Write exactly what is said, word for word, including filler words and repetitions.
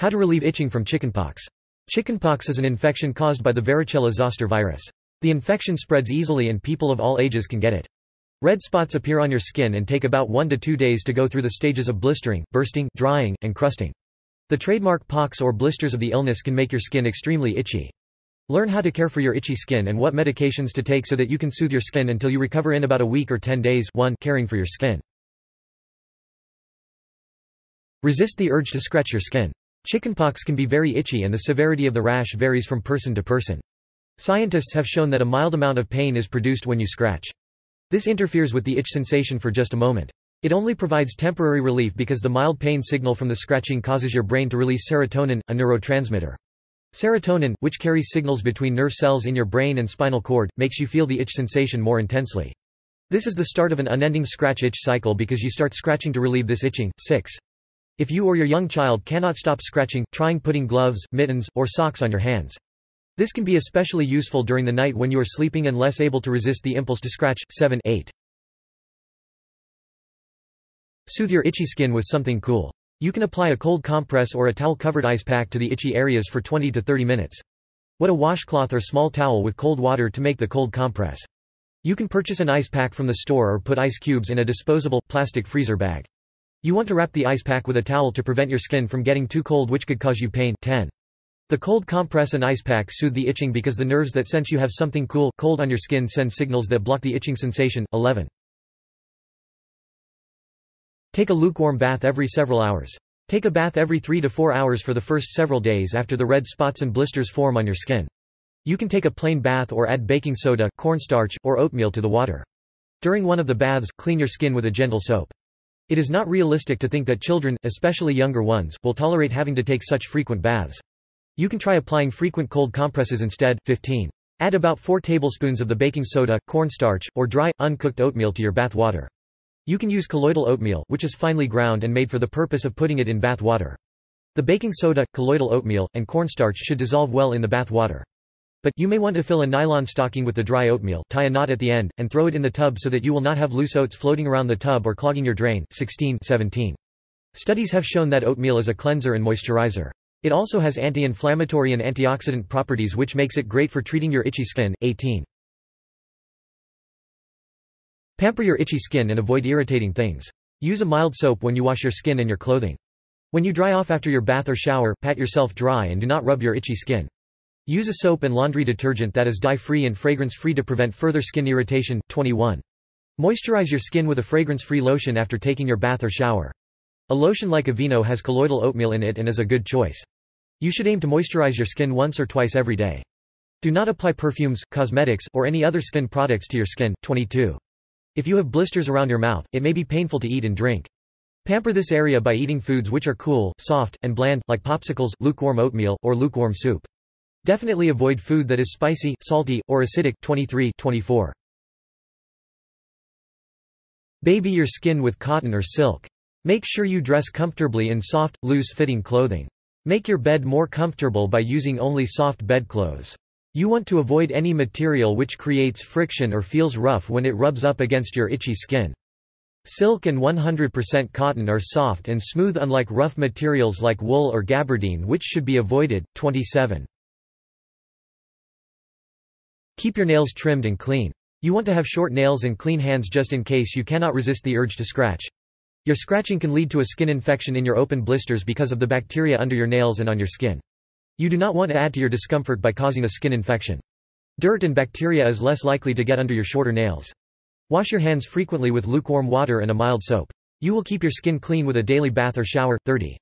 How to relieve itching from chickenpox. Chickenpox is an infection caused by the varicella-zoster virus. The infection spreads easily and people of all ages can get it. Red spots appear on your skin and take about one to two days to go through the stages of blistering, bursting, drying, and crusting. The trademark pox or blisters of the illness can make your skin extremely itchy. Learn how to care for your itchy skin and what medications to take so that you can soothe your skin until you recover in about a week or ten days. one Caring for your skin. Resist the urge to scratch your skin. Chickenpox can be very itchy and the severity of the rash varies from person to person. Scientists have shown that a mild amount of pain is produced when you scratch. This interferes with the itch sensation for just a moment. It only provides temporary relief because the mild pain signal from the scratching causes your brain to release serotonin, a neurotransmitter. Serotonin, which carries signals between nerve cells in your brain and spinal cord, makes you feel the itch sensation more intensely. This is the start of an unending scratch-itch cycle because you start scratching to relieve this itching. six If you or your young child cannot stop scratching, trying putting gloves, mittens, or socks on your hands. This can be especially useful during the night when you are sleeping and less able to resist the impulse to scratch. seven eight Soothe your itchy skin with something cool. You can apply a cold compress or a towel-covered ice pack to the itchy areas for twenty to thirty minutes. Wet a washcloth or small towel with cold water to make the cold compress. You can purchase an ice pack from the store or put ice cubes in a disposable, plastic freezer bag. You want to wrap the ice pack with a towel to prevent your skin from getting too cold, which could cause you pain. ten The cold compress and ice pack soothe the itching because the nerves that sense you have something cool, cold on your skin send signals that block the itching sensation. eleven Take a lukewarm bath every several hours. Take a bath every three to four hours for the first several days after the red spots and blisters form on your skin. You can take a plain bath or add baking soda, cornstarch, or oatmeal to the water. During one of the baths, clean your skin with a gentle soap. It is not realistic to think that children, especially younger ones, will tolerate having to take such frequent baths. You can try applying frequent cold compresses instead. fifteen Add about four tablespoons of the baking soda, cornstarch, or dry, uncooked oatmeal to your bath water. You can use colloidal oatmeal, which is finely ground and made for the purpose of putting it in bath water. The baking soda, colloidal oatmeal, and cornstarch should dissolve well in the bath water. But, you may want to fill a nylon stocking with the dry oatmeal, tie a knot at the end, and throw it in the tub so that you will not have loose oats floating around the tub or clogging your drain. sixteen seventeen Studies have shown that oatmeal is a cleanser and moisturizer. It also has anti-inflammatory and antioxidant properties, which makes it great for treating your itchy skin. eighteen Pamper your itchy skin and avoid irritating things. Use a mild soap when you wash your skin and your clothing. When you dry off after your bath or shower, pat yourself dry and do not rub your itchy skin. Use a soap and laundry detergent that is dye-free and fragrance-free to prevent further skin irritation. twenty-one Moisturize your skin with a fragrance-free lotion after taking your bath or shower. A lotion like Aveeno has colloidal oatmeal in it and is a good choice. You should aim to moisturize your skin once or twice every day. Do not apply perfumes, cosmetics, or any other skin products to your skin. twenty-two If you have blisters around your mouth, it may be painful to eat and drink. Pamper this area by eating foods which are cool, soft, and bland, like popsicles, lukewarm oatmeal, or lukewarm soup. Definitely avoid food that is spicy, salty, or acidic. twenty-three twenty-four Baby your skin with cotton or silk. Make sure you dress comfortably in soft, loose-fitting clothing. Make your bed more comfortable by using only soft bedclothes. You want to avoid any material which creates friction or feels rough when it rubs up against your itchy skin. Silk and one hundred percent cotton are soft and smooth, unlike rough materials like wool or gabardine, which should be avoided. twenty-seven Keep your nails trimmed and clean. You want to have short nails and clean hands just in case you cannot resist the urge to scratch. Your scratching can lead to a skin infection in your open blisters because of the bacteria under your nails and on your skin. You do not want to add to your discomfort by causing a skin infection. Dirt and bacteria is less likely to get under your shorter nails. Wash your hands frequently with lukewarm water and a mild soap. You will keep your skin clean with a daily bath or shower. thirty